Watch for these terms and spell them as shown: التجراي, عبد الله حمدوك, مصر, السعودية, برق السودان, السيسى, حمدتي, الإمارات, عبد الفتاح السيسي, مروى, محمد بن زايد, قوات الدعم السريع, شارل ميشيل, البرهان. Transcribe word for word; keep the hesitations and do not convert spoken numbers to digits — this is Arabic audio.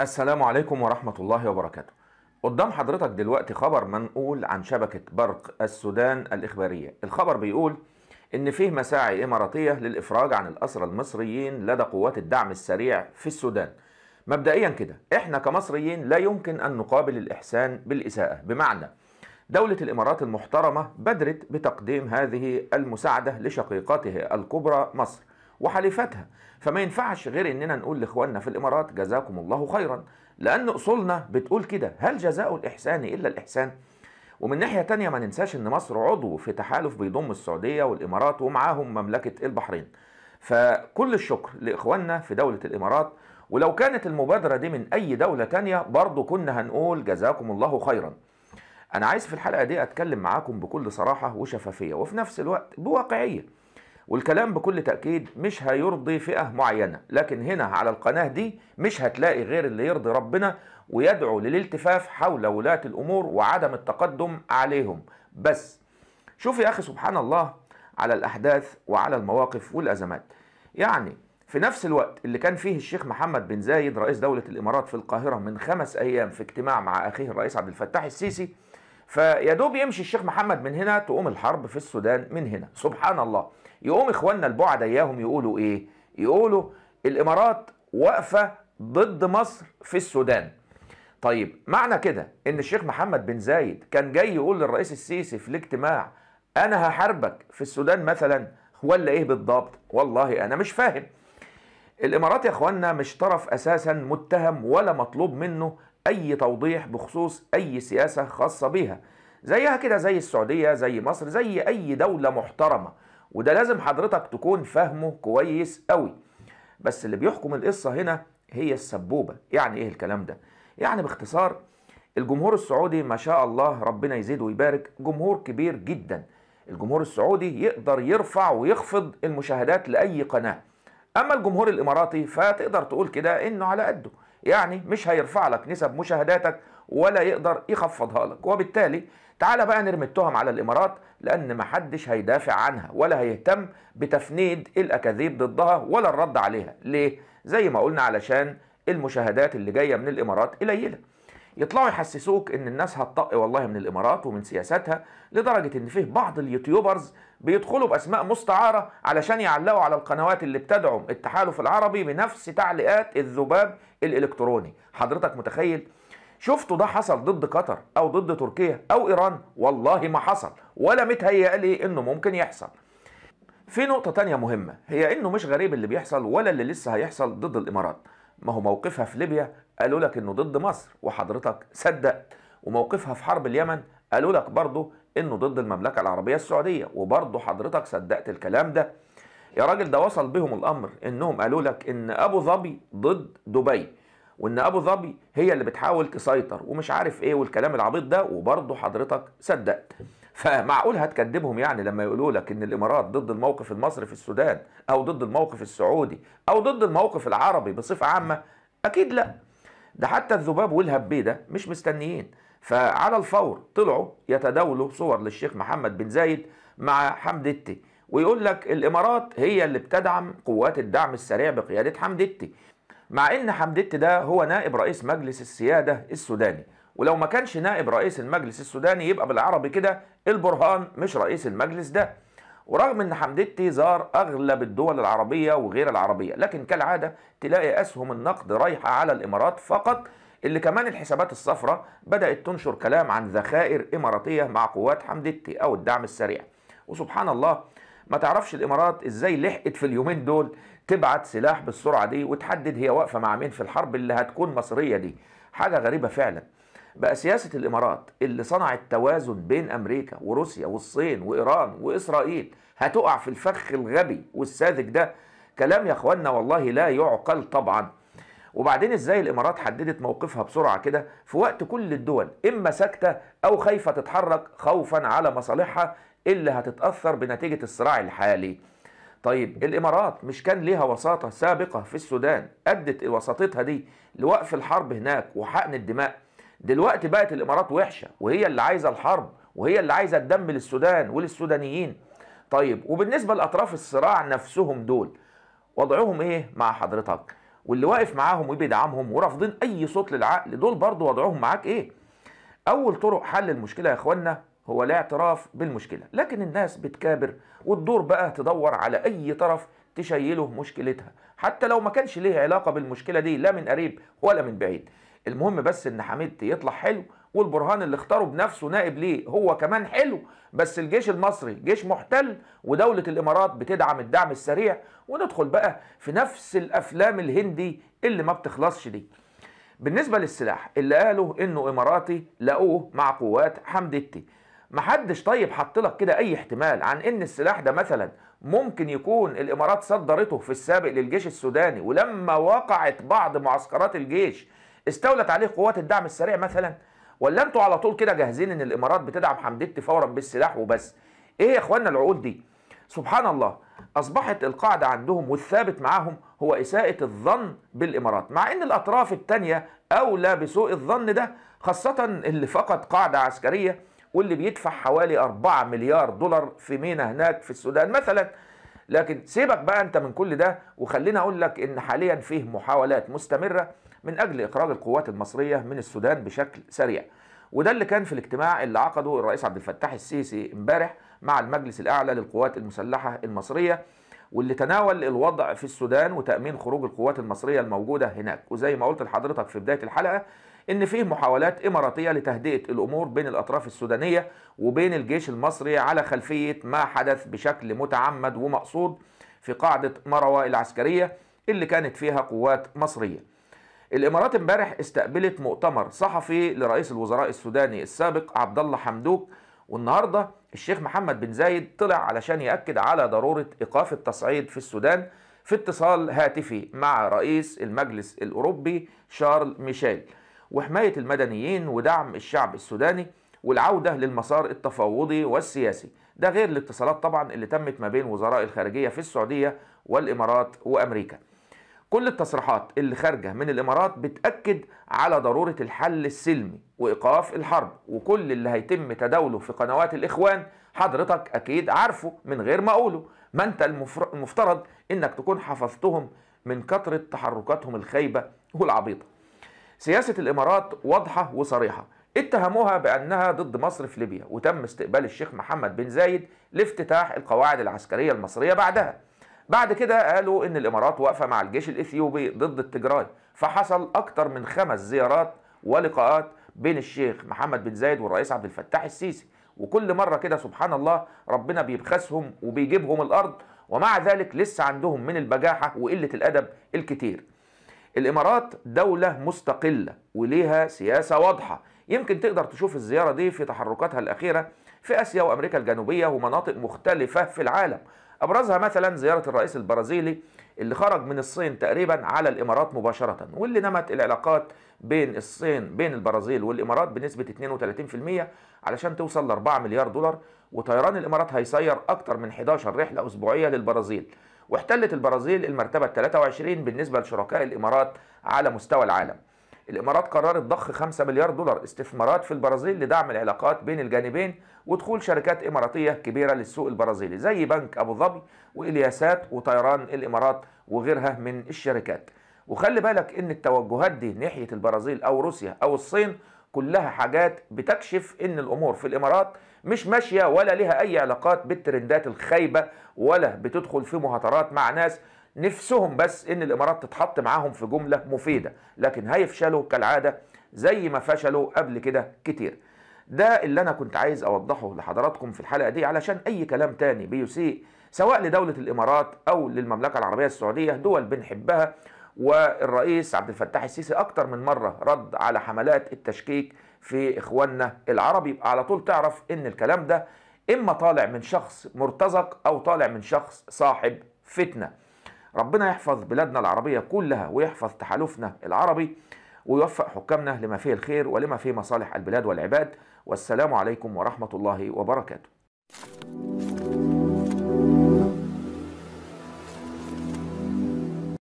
السلام عليكم ورحمة الله وبركاته. قدام حضرتك دلوقتي خبر منقول عن شبكة برق السودان الإخبارية. الخبر بيقول إن فيه مساعي إماراتية للإفراج عن الأسرى المصريين لدى قوات الدعم السريع في السودان. مبدئيا كده إحنا كمصريين لا يمكن أن نقابل الإحسان بالإساءة، بمعنى دولة الإمارات المحترمة بادرت بتقديم هذه المساعدة لشقيقتها الكبرى مصر وحليفتها، فما ينفعش غير اننا نقول لاخواننا في الامارات جزاكم الله خيرا، لان اصولنا بتقول كده، هل جزاء الاحسان الا الاحسان؟ ومن ناحيه تانية ما ننساش ان مصر عضو في تحالف بيضم السعوديه والامارات ومعاهم مملكه البحرين، فكل الشكر لاخواننا في دوله الامارات. ولو كانت المبادره دي من اي دوله تانية برضو كنا هنقول جزاكم الله خيرا. انا عايز في الحلقه دي اتكلم معاكم بكل صراحه وشفافيه وفي نفس الوقت بواقعيه، والكلام بكل تأكيد مش هيرضي فئة معينة، لكن هنا على القناة دي مش هتلاقي غير اللي يرضي ربنا ويدعو للالتفاف حول ولاة الأمور وعدم التقدم عليهم. بس شوف يا أخي، سبحان الله على الأحداث وعلى المواقف والأزمات. يعني في نفس الوقت اللي كان فيه الشيخ محمد بن زايد رئيس دولة الإمارات في القاهرة من خمس أيام في اجتماع مع أخيه الرئيس عبد الفتاح السيسي، فيادوب يمشي الشيخ محمد من هنا تقوم الحرب في السودان من هنا. سبحان الله، يقوم إخواننا البعد إياهم يقولوا إيه؟ يقولوا الإمارات واقفة ضد مصر في السودان. طيب معنى كده إن الشيخ محمد بن زايد كان جاي يقول للرئيس السيسي في الاجتماع أنا هحاربك في السودان مثلا، ولا إيه بالضبط؟ والله أنا مش فاهم. الإمارات يا إخواننا مش طرف أساسا متهم ولا مطلوب منه أي توضيح بخصوص أي سياسة خاصة بيها، زيها كده زي السعودية زي مصر زي أي دولة محترمة، وده لازم حضرتك تكون فاهمه كويس قوي. بس اللي بيحكم القصة هنا هي السبوبة. يعني إيه الكلام ده؟ يعني باختصار الجمهور السعودي ما شاء الله ربنا يزيد ويبارك جمهور كبير جدا. الجمهور السعودي يقدر يرفع ويخفض المشاهدات لأي قناة، أما الجمهور الإماراتي فتقدر تقول كده إنه على قده، يعني مش هيرفع لك نسب مشاهداتك ولا يقدر يخفضها لك، وبالتالي تعالى بقى نرمي التهم على الإمارات، لأن محدش هيدافع عنها ولا هيهتم بتفنيد الأكاذيب ضدها ولا الرد عليها. ليه؟ زي ما قلنا علشان المشاهدات اللي جاية من الإمارات قليلة. يطلعوا يحسسوك إن الناس هتطق والله من الإمارات ومن سياساتها، لدرجة إن فيه بعض اليوتيوبرز بيدخلوا بأسماء مستعارة علشان يعلقوا على القنوات اللي بتدعم التحالف العربي بنفس تعليقات الذباب الإلكتروني. حضرتك متخيل؟ شفتوا ده حصل ضد قطر أو ضد تركيا أو إيران؟ والله ما حصل، ولا متهيألي إنه ممكن يحصل. في نقطة تانية مهمة، هي إنه مش غريب اللي بيحصل ولا اللي لسه هيحصل ضد الإمارات. ما هو موقفها في ليبيا قالوا لك إنه ضد مصر وحضرتك صدقت، وموقفها في حرب اليمن قالوا لك برضه إنه ضد المملكة العربية السعودية وبرضه حضرتك صدقت الكلام ده. يا راجل ده وصل بهم الأمر إنهم قالوا لك إن أبو ظبي ضد دبي، وإن أبو ظبي هي اللي بتحاول تسيطر ومش عارف إيه والكلام العبيط ده، وبرضه حضرتك صدقت. فمعقول هتكذبهم يعني لما يقولوا لك إن الإمارات ضد الموقف المصري في السودان أو ضد الموقف السعودي أو ضد الموقف العربي بصفة عامة؟ أكيد لأ، ده حتى الذباب والهبي ده مش مستنيين، فعلى الفور طلعوا يتداولوا صور للشيخ محمد بن زايد مع حمدتي ويقول لك الإمارات هي اللي بتدعم قوات الدعم السريع بقيادة حمدتي، مع إن حمدتي ده هو نائب رئيس مجلس السيادة السوداني، ولو ما كانش نائب رئيس المجلس السوداني يبقى بالعربي كده البرهان مش رئيس المجلس ده. ورغم ان حمدتي زار اغلب الدول العربية وغير العربية، لكن كالعادة تلاقي اسهم النقد رايحة على الامارات فقط، اللي كمان الحسابات الصفراء بدأت تنشر كلام عن ذخائر اماراتية مع قوات حمدتي او الدعم السريع. وسبحان الله ما تعرفش الامارات ازاي لحقت في اليومين دول تبعت سلاح بالسرعة دي وتحدد هي واقفة مع مين في الحرب اللي هتكون مصرية دي. حاجة غريبة فعلا. بقى سياسة الإمارات اللي صنعت توازن بين أمريكا وروسيا والصين وإيران وإسرائيل هتقع في الفخ الغبي والساذج ده. كلام يا إخواننا والله لا يعقل طبعا. وبعدين إزاي الإمارات حددت موقفها بسرعة كده في وقت كل الدول إما ساكتة أو خايفة تتحرك خوفا على مصالحها اللي هتتأثر بنتيجة الصراع الحالي؟ طيب الإمارات مش كان ليها وساطة سابقة في السودان أدت وساطتها دي لوقف الحرب هناك وحقن الدماء؟ دلوقتي بقت الإمارات وحشة وهي اللي عايزة الحرب وهي اللي عايزة الدم للسودان وللسودانيين. طيب وبالنسبة لأطراف الصراع نفسهم دول وضعهم إيه مع حضرتك؟ واللي واقف معاهم وبيدعمهم ورافضين اي صوت للعقل، دول برضه وضعهم معاك ايه؟ اول طرق حل المشكله يا اخوانا هو الاعتراف بالمشكله، لكن الناس بتكابر وتدور بقى تدور على اي طرف تشيله مشكلتها، حتى لو ما كانش ليه علاقه بالمشكله دي لا من قريب ولا من بعيد. المهم بس ان حمدتي يطلع حلو، والبرهان اللي اختاره بنفسه نائب ليه هو كمان حلو، بس الجيش المصري جيش محتل ودولة الإمارات بتدعم الدعم السريع، وندخل بقى في نفس الأفلام الهندي اللي ما بتخلصش دي. بالنسبة للسلاح اللي قالوا إنه إماراتي لقوه مع قوات حمدتي، محدش طيب حطلك كده أي احتمال عن إن السلاح ده مثلا ممكن يكون الإمارات صدرته في السابق للجيش السوداني، ولما وقعت بعض معسكرات الجيش استولت عليه قوات الدعم السريع مثلا؟ ولا انتوا على طول كده جاهزين ان الامارات بتدعم حمدتي فورا بالسلاح وبس؟ ايه يا اخوانا العقول دي؟ سبحان الله، اصبحت القاعده عندهم والثابت معاهم هو اساءة الظن بالامارات، مع ان الاطراف التانيه اولى بسوء الظن ده، خاصه اللي فقد قاعده عسكريه واللي بيدفع حوالي أربعة مليار دولار في مينا هناك في السودان مثلا. لكن سيبك بقى انت من كل ده، وخليني اقول لك ان حاليا فيه محاولات مستمره من اجل اخراج القوات المصريه من السودان بشكل سريع، وده اللي كان في الاجتماع اللي عقده الرئيس عبد الفتاح السيسي امبارح مع المجلس الاعلى للقوات المسلحه المصريه، واللي تناول الوضع في السودان وتامين خروج القوات المصريه الموجوده هناك. وزي ما قلت لحضرتك في بدايه الحلقه ان فيه محاولات اماراتيه لتهدئه الامور بين الاطراف السودانيه وبين الجيش المصري على خلفيه ما حدث بشكل متعمد ومقصود في قاعده مروى العسكريه اللي كانت فيها قوات مصريه. الامارات امبارح استقبلت مؤتمر صحفي لرئيس الوزراء السوداني السابق عبد الله حمدوك، والنهارده الشيخ محمد بن زايد طلع علشان يأكد على ضرورة ايقاف التصعيد في السودان في اتصال هاتفي مع رئيس المجلس الاوروبي شارل ميشيل، وحماية المدنيين ودعم الشعب السوداني والعودة للمسار التفاوضي والسياسي، ده غير الاتصالات طبعا اللي تمت ما بين وزراء الخارجية في السعودية والامارات وامريكا. كل التصريحات اللي خارجه من الامارات بتأكد على ضرورة الحل السلمي وايقاف الحرب، وكل اللي هيتم تداوله في قنوات الاخوان حضرتك اكيد عارفه من غير ما اقوله، ما انت المفترض انك تكون حفظتهم من كثرة تحركاتهم الخايبة والعبيطة. سياسة الامارات واضحة وصريحة، اتهموها بانها ضد مصر في ليبيا، وتم استقبال الشيخ محمد بن زايد لافتتاح القواعد العسكرية المصرية بعدها. بعد كده قالوا ان الامارات واقفه مع الجيش الاثيوبي ضد التجراي، فحصل اكتر من خمس زيارات ولقاءات بين الشيخ محمد بن زايد والرئيس عبد الفتاح السيسي، وكل مره كده سبحان الله ربنا بيبخسهم وبيجيبهم الارض، ومع ذلك لسه عندهم من البجاحه وقله الادب الكتير. الامارات دوله مستقله وليها سياسه واضحه، يمكن تقدر تشوف الزياره دي في تحركاتها الاخيره في اسيا وامريكا الجنوبيه ومناطق مختلفه في العالم، أبرزها مثلا زيارة الرئيس البرازيلي اللي خرج من الصين تقريبا على الإمارات مباشرة، واللي نمت العلاقات بين الصين بين البرازيل والإمارات بنسبة اثنين وثلاثين بالمئة علشان توصل ل أربعة مليار دولار. وطيران الإمارات هيسير أكتر من إحدى عشرة رحلة أسبوعية للبرازيل، واحتلت البرازيل المرتبة الثالثة والعشرين بالنسبة لشركاء الإمارات على مستوى العالم. الإمارات قررت ضخ خمسة مليار دولار استثمارات في البرازيل لدعم العلاقات بين الجانبين ودخول شركات إماراتية كبيرة للسوق البرازيلي زي بنك أبو ظبي وإلياسات وطيران الإمارات وغيرها من الشركات. وخلي بالك إن التوجهات دي ناحية البرازيل أو روسيا أو الصين كلها حاجات بتكشف إن الأمور في الإمارات مش ماشية ولا لها أي علاقات بالترندات الخايبة، ولا بتدخل في مهاترات مع ناس نفسهم بس ان الامارات تتحط معاهم في جمله مفيده، لكن هيفشلوا كالعاده زي ما فشلوا قبل كده كتير. ده اللي انا كنت عايز اوضحه لحضراتكم في الحلقه دي، علشان اي كلام تاني بيسيء سواء لدوله الامارات او للمملكه العربيه السعوديه، دول بنحبها. والرئيس عبد الفتاح السيسي اكتر من مره رد على حملات التشكيك في اخواننا العرب، يبقى على طول تعرف ان الكلام ده اما طالع من شخص مرتزق او طالع من شخص صاحب فتنه. ربنا يحفظ بلادنا العربية كلها ويحفظ تحالفنا العربي ويوفق حكامنا لما فيه الخير ولما فيه مصالح البلاد والعباد، والسلام عليكم ورحمة الله وبركاته.